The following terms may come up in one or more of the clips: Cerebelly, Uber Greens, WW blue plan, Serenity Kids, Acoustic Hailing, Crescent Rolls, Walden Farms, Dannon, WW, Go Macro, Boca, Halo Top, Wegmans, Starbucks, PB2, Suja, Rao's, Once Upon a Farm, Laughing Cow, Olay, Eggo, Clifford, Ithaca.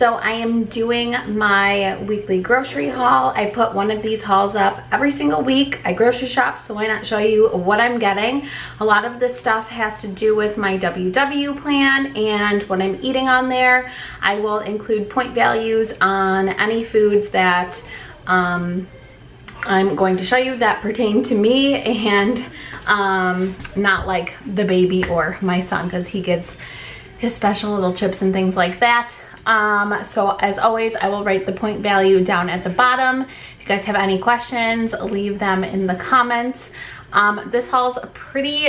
So I am doing my weekly grocery haul. I put one of these hauls up every single week. I grocery shop, so why not show you what I'm getting? A lot of this stuff has to do with my WW plan and what I'm eating on there. I will include point values on any foods that I'm going to show you that pertain to me and not like the baby or my son, because he gets his special little chips and things like that. So as always, I will write the point value down at the bottom. If you guys have any questions, leave them in the comments. This haul's pretty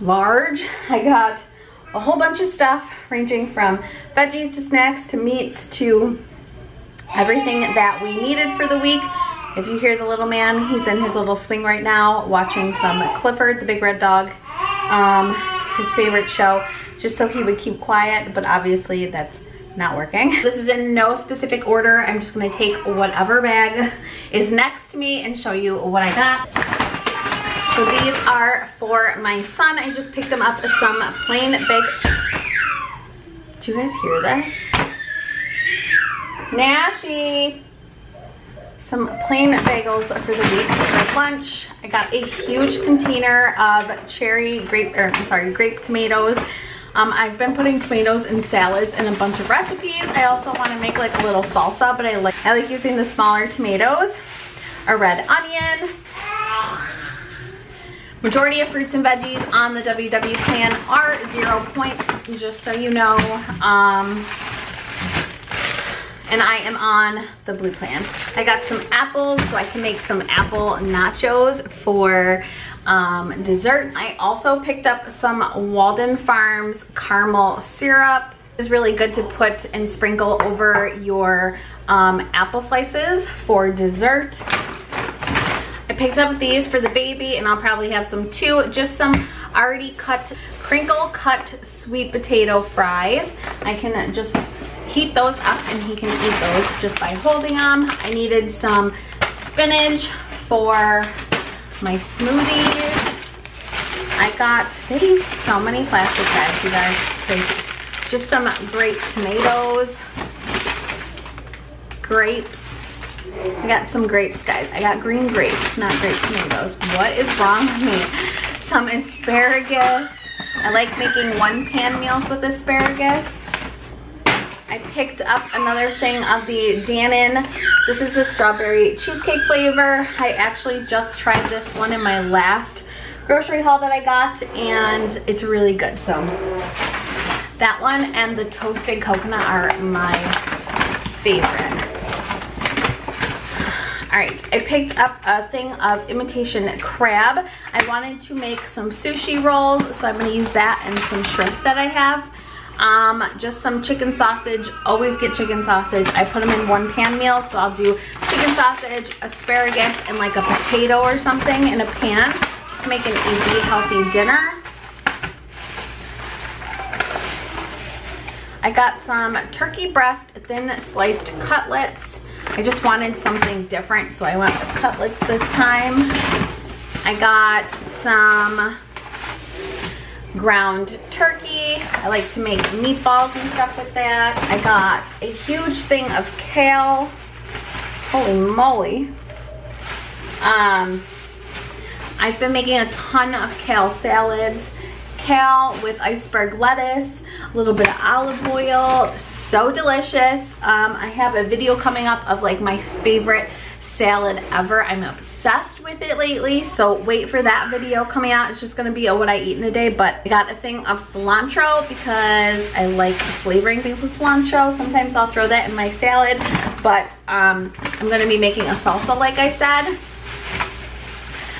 large. I got a whole bunch of stuff ranging from veggies to snacks to meats to everything that we needed for the week. If you hear the little man, he's in his little swing right now watching some Clifford, the big red dog, his favorite show, just so he would keep quiet, but obviously that's not working. This is in no specific order. I'm just gonna take whatever bag is next to me and show you what I got. So these are for my son. I just picked them up as some plain big. Do you guys hear this? Nashie! Some plain bagels for the week for lunch. I got a huge container of grape tomatoes. I've been putting tomatoes in salads and a bunch of recipes. I also want to make like a little salsa, but I like using the smaller tomatoes. A red onion. Majority of fruits and veggies on the WW plan are 0 points, just so you know. And I am on the blue plan. I got some apples so I can make some apple nachos for desserts. I also picked up some Walden Farms caramel syrup. This is really good to put and sprinkle over your apple slices for dessert. I picked up these for the baby, and I'll probably have some too. Just some already cut, crinkle cut sweet potato fries. I can just heat those up and he can eat those just by holding them. I needed some spinach for my smoothies. I got, they do so many plastic bags, you guys. Like, just some grape tomatoes, grapes. I got some grapes, guys. I got green grapes, not grape tomatoes. What is wrong with me? Some asparagus. I like making one-pan meals with asparagus. I picked up another thing of the Dannon. This is the strawberry cheesecake flavor. I actually just tried this one in my last grocery haul that I got, and it's really good. So that one and the toasted coconut are my favorite. All right, I picked up a thing of imitation crab. I wanted to make some sushi rolls, so I'm gonna use that and some shrimp that I have. Just some chicken sausage. Always get chicken sausage. I put them in one pan meal, so I'll do chicken sausage, asparagus, and like a potato or something in a pan. Just to make an easy, healthy dinner. I got some turkey breast, thin sliced cutlets. I just wanted something different, so I went with cutlets this time. I got some ground turkey. I like to make meatballs and stuff with that. I got a huge thing of kale. Holy moly. I've been making a ton of kale salads. Kale with iceberg lettuce, a little bit of olive oil. So delicious. I have a video coming up of like my favorite salad ever. I'm obsessed with it lately, so wait for that video coming out. It's just gonna be a what I eat in a day, but I got a thing of cilantro because I like flavoring things with cilantro. Sometimes I'll throw that in my salad, but I'm gonna be making a salsa like I said.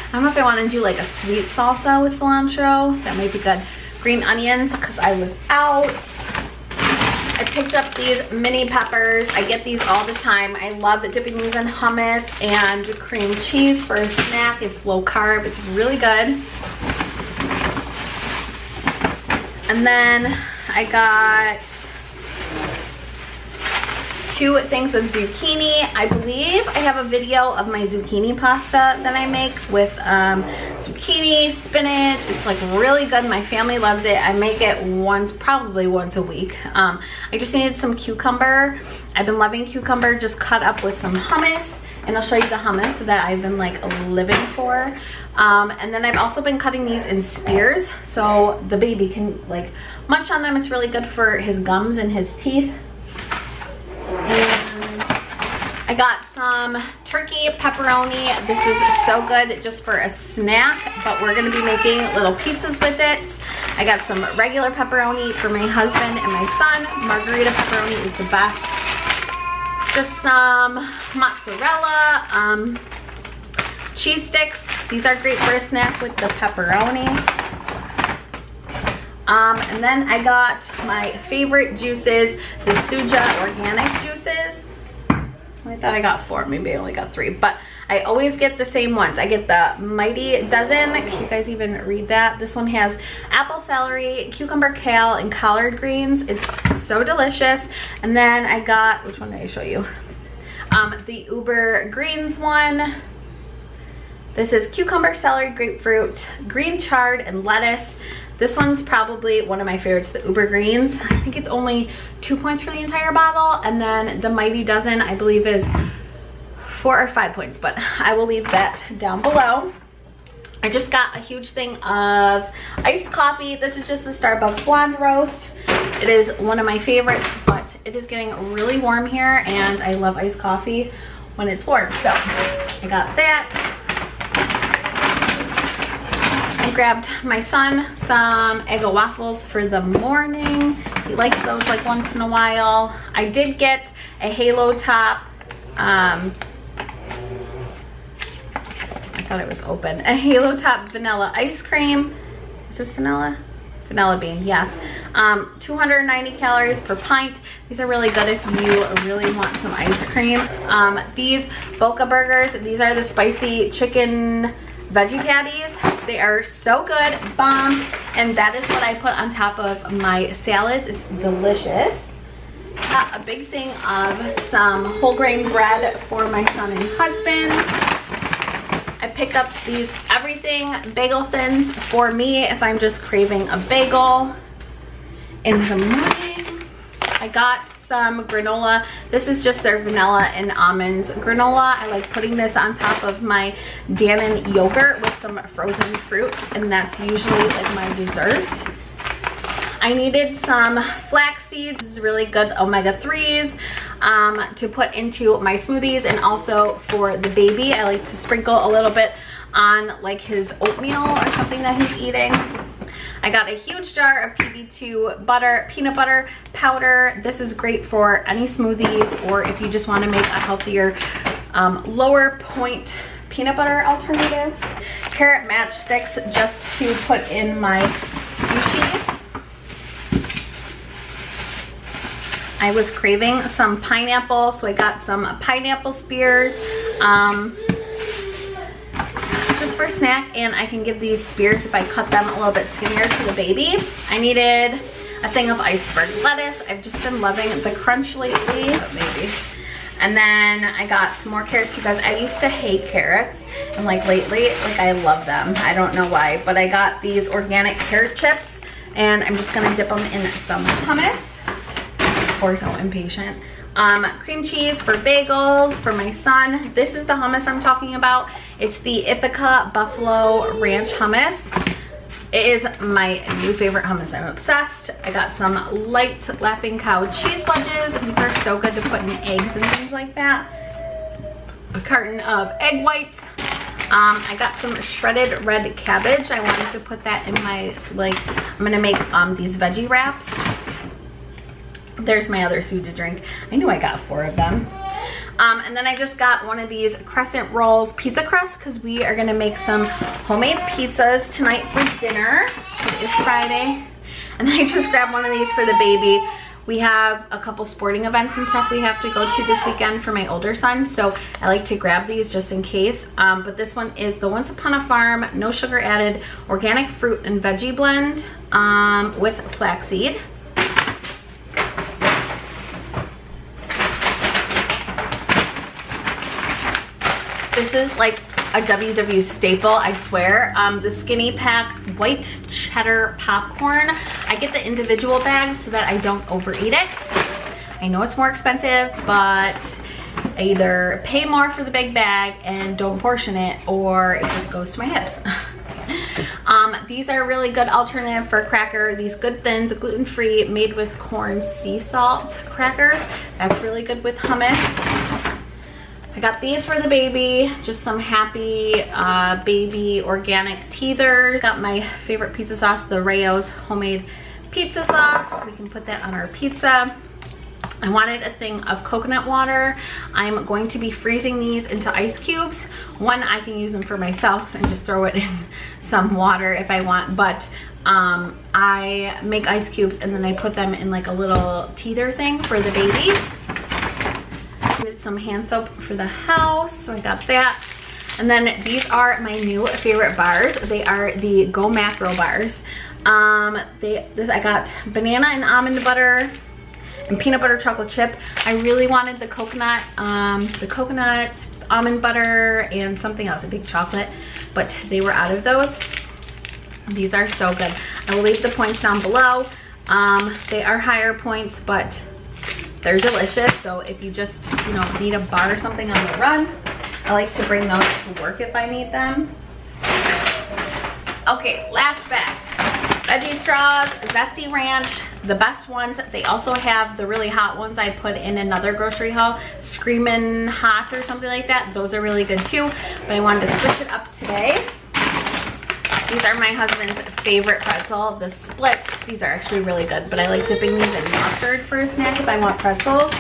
I don't know if I wanna do like a sweet salsa with cilantro. That might be good. Green onions, because I was out. I picked up these mini peppers. I get these all the time. I love dipping these in hummus and cream cheese for a snack. It's low carb. It's really good. And then I got two things of zucchini. I believe I have a video of my zucchini pasta that I make with zucchini, spinach. It's like really good. My family loves it. I make it probably once a week. I just needed some cucumber. I've been loving cucumber just cut up with some hummus. And I'll show you the hummus that I've been like living for. And then I've also been cutting these in spears so the baby can like munch on them. It's really good for his gums and his teeth. And I got some turkey pepperoni. This is so good just for a snack, but we're gonna be making little pizzas with it. I got some regular pepperoni for my husband and my son. Margarita pepperoni is the best. Just some mozzarella, cheese sticks. These are great for a snack with the pepperoni. And then I got my favorite juices, the Suja organic juices. I thought I got four, maybe I only got three, but I always get the same ones. I get the Mighty Dozen. Can you guys even read that? This one has apple celery, cucumber kale, and collard greens. It's so delicious. And then I got, which one did I show you? The Uber Greens one. This is cucumber, celery, grapefruit, green chard, and lettuce. This one's probably one of my favorites, the Uber Greens. I think it's only 2 points for the entire bottle. And then the Mighty Dozen, I believe, is 4 or 5 points, but I will leave that down below. I just got a huge thing of iced coffee. This is just the Starbucks Blonde Roast. It is one of my favorites, but it is getting really warm here, and I love iced coffee when it's warm. So I got that. Grabbed my son some Eggo waffles for the morning. He likes those like once in a while. I did get a Halo Top. I thought it was open. A Halo Top vanilla ice cream. Is this vanilla? Vanilla bean, yes. 290 calories per pint. These are really good if you really want some ice cream. These Boca burgers, these are the spicy chicken veggie patties. They are so good, bomb, and that is what I put on top of my salads. It's delicious. Got a big thing of some whole grain bread for my son and husband. I pick up these everything bagel thins for me if I'm just craving a bagel in the morning. I got some granola. This is just their vanilla and almonds granola. I like putting this on top of my Dannon yogurt with some frozen fruit, and that's usually like my dessert. I needed some flax seeds. This is really good omega-3s to put into my smoothies, and also for the baby. I like to sprinkle a little bit on like his oatmeal or something that he's eating. I got a huge jar of PB2 butter, peanut butter powder. This is great for any smoothies, or if you just want to make a healthier, lower point peanut butter alternative. Carrot matchsticks just to put in my sushi. I was craving some pineapple, so I got some pineapple spears. For snack, and I can give these spears if I cut them a little bit skinnier to the baby. I needed a thing of iceberg lettuce. I've just been loving the crunch lately, but maybe. And then I got some more carrots, you guys. I used to hate carrots, and like lately, like I love them. I don't know why, but I got these organic carrot chips, and I'm just gonna dip them in some hummus. Or so impatient. Cream cheese for bagels for my son. This is the hummus I'm talking about. It's the Ithaca Buffalo Ranch hummus. It is my new favorite hummus. I'm obsessed. I got some light Laughing Cow cheese wedges. These are so good to put in eggs and things like that. A carton of egg whites. I got some shredded red cabbage. I wanted to put that in my, like, I'm gonna make these veggie wraps. There's my other Suja drink. I knew I got four of them. And then I just got one of these Crescent Rolls pizza crust because we are going to make some homemade pizzas tonight for dinner. It is Friday. And then I just grabbed one of these for the baby. We have a couple sporting events and stuff we have to go to this weekend for my older son, so I like to grab these just in case. But this one is the Once Upon a Farm No Sugar Added Organic Fruit and Veggie Blend with flaxseed. This is like a WW staple, I swear. The skinny pack white cheddar popcorn. I get the individual bags so that I don't overeat it. I know it's more expensive, but I either pay more for the big bag and don't portion it, or it just goes to my hips. These are a really good alternative for cracker. These Good Thins, gluten-free, made with corn sea salt crackers. That's really good with hummus. I got these for the baby, just some happy baby organic teethers. Got my favorite pizza sauce, the Rao's homemade pizza sauce. We can put that on our pizza. I wanted a thing of coconut water. I'm going to be freezing these into ice cubes. One, I can use them for myself and just throw it in some water if I want, but I make ice cubes and then I put them in like a little teether thing for the baby. With some hand soap for the house, so I got that. And then these are my new favorite bars. They are the Go Macro bars. I got banana and almond butter, and peanut butter chocolate chip. I really wanted the coconut almond butter and something else, I think chocolate, but they were out of those. These are so good. I will leave the points down below. They are higher points, but they're delicious. So if you just, you know, need a bar or something on the run, I like to bring those to work if I need them. Okay, last bag. Veggie straws, Zesty Ranch, the best ones. They also have the really hot ones I put in another grocery haul, Screamin' Hot or something like that. Those are really good too, but I wanted to switch it up today. These are my husband's favorite pretzel, the splits. These are actually really good, but I like dipping these in mustard for a snack if I want pretzels.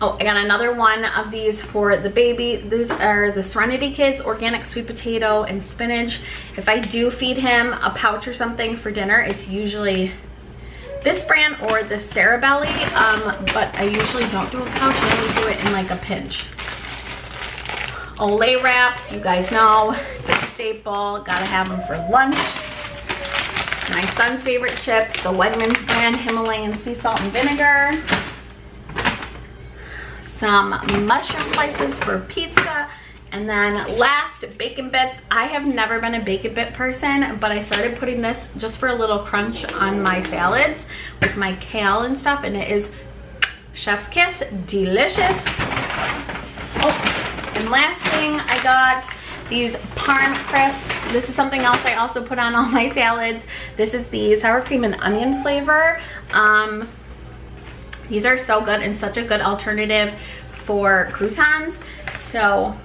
Oh, I got another one of these for the baby. These are the Serenity Kids, organic sweet potato and spinach. If I do feed him a pouch or something for dinner, it's usually this brand or the Cerebelly, but I usually don't do a pouch. I only do it in like a pinch. Olay wraps, you guys know, it's a staple. Gotta have them for lunch. My son's favorite chips, the Wegmans brand, Himalayan sea salt and vinegar. Some mushroom slices for pizza. And then last, bacon bits. I have never been a bacon bit person, but I started putting this just for a little crunch on my salads with my kale and stuff, and it is chef's kiss, delicious. Oh, and last thing I got, these Parm crisps. This is something else I also put on all my salads. This is the sour cream and onion flavor. These are so good and such a good alternative for croutons. So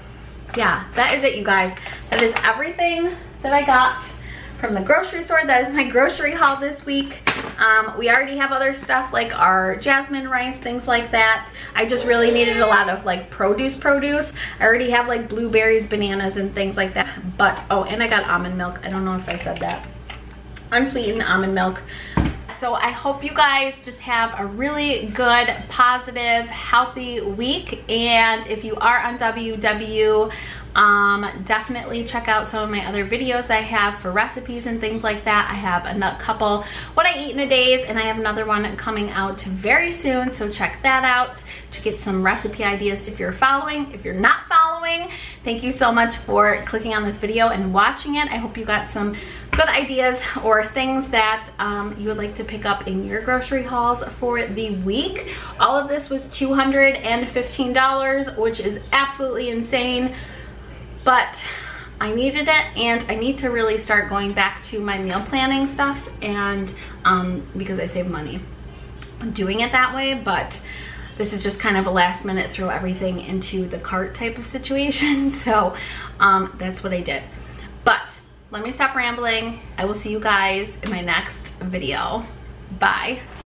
yeah, that is it, you guys. That is everything that I got from the grocery store. That is my grocery haul this week. We already have other stuff like our jasmine rice, things like that. I just really needed a lot of like produce. I already have like blueberries, bananas, and things like that. But, oh, and I got almond milk. I don't know if I said that. Unsweetened almond milk. So I hope you guys just have a really good, positive, healthy week. And if you are on WW, definitely check out some of my other videos I have for recipes and things like that. I have a couple what I eat in a days, and I have another one coming out very soon. So check that out to get some recipe ideas if you're following. If you're not following, thank you so much for clicking on this video and watching it. I hope you got some good ideas or things that you would like to pick up in your grocery hauls for the week. All of this was $215, which is absolutely insane, but I needed it, and I need to really start going back to my meal planning stuff, and because I save money doing it that way. But this is just kind of a last minute throw everything into the cart type of situation, so that's what I did. But let me stop rambling. I will see you guys in my next video. Bye.